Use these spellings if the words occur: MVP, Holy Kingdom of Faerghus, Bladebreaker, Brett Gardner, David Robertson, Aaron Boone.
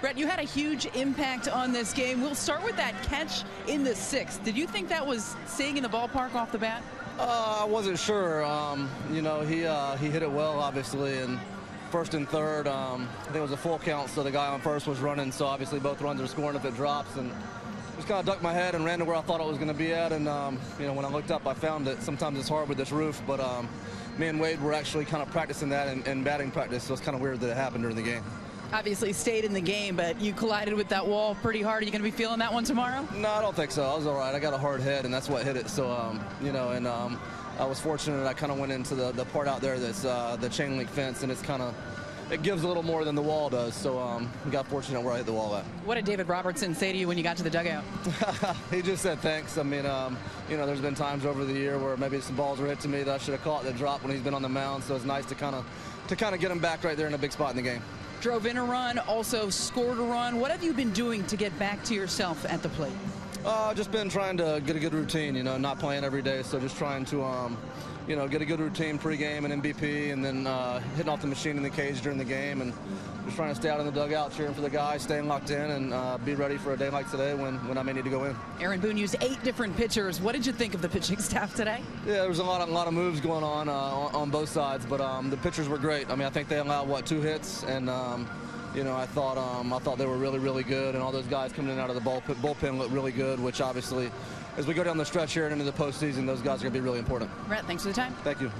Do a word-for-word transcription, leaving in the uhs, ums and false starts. Brett, you had a huge impact on this game. We'll start with that catch in the sixth. Did you think that was staying in the ballpark off the bat? Uh, I wasn't sure. Um, you know, he uh, he hit it well, obviously, and first and third, um, I think it was a full count, so the guy on first was running, so obviously both runs are scoring if it drops, and just kind of ducked my head and ran to where I thought it was going to be at, and, um, you know, when I looked up, I found it. Sometimes it's hard with this roof, but um, me and Wade were actually kind of practicing that in, in batting practice, so it's kind of weird that it happened during the game. Obviously stayed in the game, but you collided with that wall pretty hard. Are you going to be feeling that one tomorrow? No, I don't think so. I was all right. I got a hard head, and that's what hit it. So, um, you know, and um, I was fortunate. I kind of went into the, the part out there that's uh, the chain link fence, and it's kind of, it gives a little more than the wall does. So um, we got fortunate where I hit the wall at. What did David Robertson say to you when you got to the dugout? He just said thanks. I mean, um, you know, there's been times over the year where maybe some balls were hit to me that I should have caught that drop when he's been on the mound. So it's nice to kind of to kind of get him back right there in a big spot in the game. Drove in a run, also scored a run. What have you been doing to get back to yourself at the plate? Uh, just been trying to get a good routine, you know, not playing every day, so just trying to, um, you know, get a good routine pregame and M V P, and then uh, hitting off the machine in the cage during the game, and just trying to stay out in the dugout, cheering for the guys, staying locked in, and uh, be ready for a day like today when, when I may need to go in. Aaron Boone used eight different pitchers. What did you think of the pitching staff today? Yeah, there was a lot of, a lot of moves going on uh, on, on both sides, but um, the pitchers were great. I mean, I think they allowed, what, two hits, and um, you know, I thought um, I thought they were really, really good, and all those guys coming in out of the bullpen, bullpen looked really good, which obviously, as we go down the stretch here and into the postseason, those guys are going to be really important. Brett, thanks for the time. Thank you.